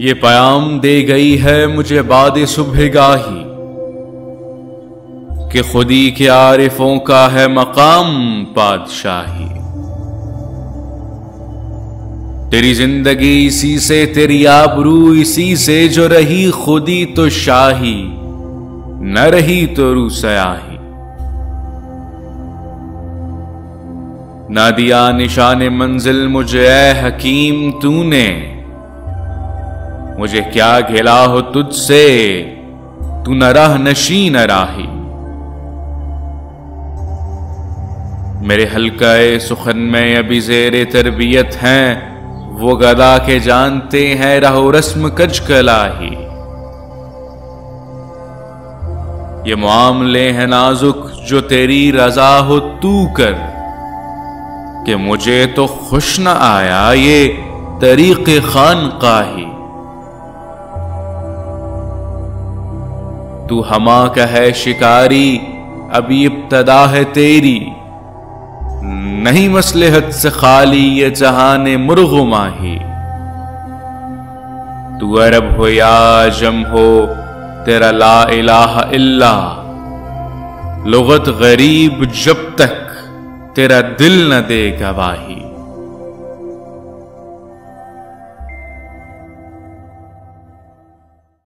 ये पैगाम दे गई है मुझे बाद सुबह गाही कि खुदी के आरिफों का है मकाम पादशाही। तेरी जिंदगी इसी से, तेरी आबरू इसी से, जो रही खुदी तो शाही, न रही तो रू सयाही। ना दिया निशाने मंजिल मुझे ऐ हकीम तूने, मुझे क्या घिला हो तुझसे, तू न राह नशी न राही। मेरे हलकाए सुखन में अभी जेरे तरबियत हैं वो गदा के जानते हैं राहो रस्म कज कलाही। ये मामले हैं नाजुक जो तेरी रजा हो तू कर कि मुझे तो खुश न आया ये तरीक़े खानक़ाही। तू हमा का है शिकारी अभी इब्तदा है तेरी, नहीं मसलहत से खाली ये जहाने मुर्ग़ माही। तू अरब हो या अजम हो तेरा ला इलाहा इल्ला, लुग़त गरीब जब तक तेरा दिल न दे गवाही।